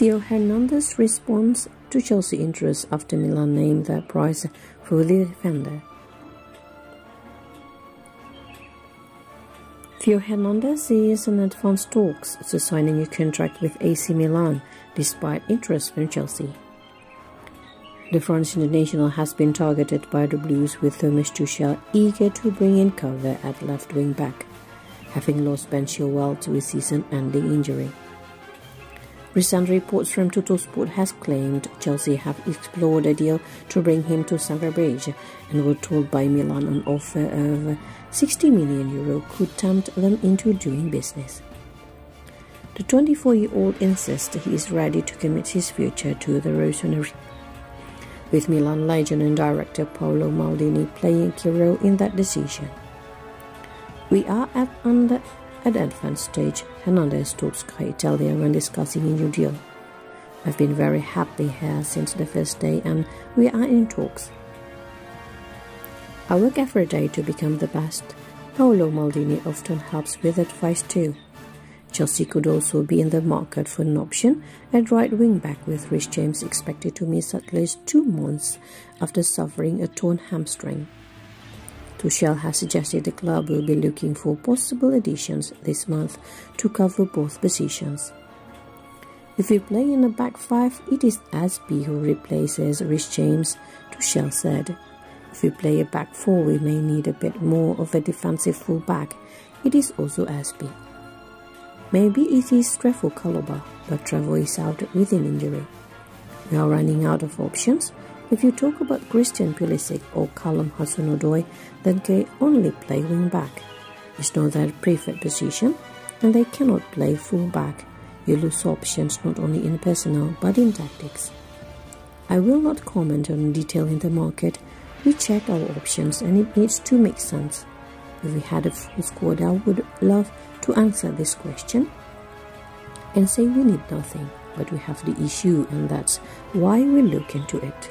Theo Hernandez responds to Chelsea interest after Milan named their price for the defender. Theo Hernandez is in advanced talks to sign a new contract with AC Milan, despite interest from Chelsea. The French international has been targeted by the Blues, with Thomas Tuchel eager to bring in cover at left wing back, having lost Ben Chilwell to a season-ending injury. Recent reports from Tuttosport has claimed Chelsea have explored a deal to bring him to Stamford Bridge and were told by Milan an offer of €60 million could tempt them into doing business. The 24-year-old insists he is ready to commit his future to the Rossoneri, with Milan legend and director Paolo Maldini playing a key role in that decision. "We are at advanced stage," Hernandez told Sky Italia when discussing a new deal. "I've been very happy here since the first day and we are in talks. I work every day to become the best." Paolo Maldini often helps with advice too. Chelsea could also be in the market for an option at right wing back, with Reece James expected to miss at least 2 months after suffering a torn hamstring. Tuchel has suggested the club will be looking for possible additions this month to cover both positions. "If we play in a back five, it is Azpi who replaces Rhys James," Tuchel said. "If we play a back four, we may need a bit more of a defensive full-back. It is also Azpi. Maybe it is Trevoh Chalobah, but Trevoh is out with an injury. We are running out of options. If you talk about Christian Pulisic or Callum Hudson-Odoi, then they only play wing-back. It's not their preferred position, and they cannot play full-back. You lose options not only in personnel, but in tactics. I will not comment on detail in the market. We check our options, and it needs to make sense. If we had a full squad, I would love to answer this question and say we need nothing, but we have the issue, and that's why we look into it."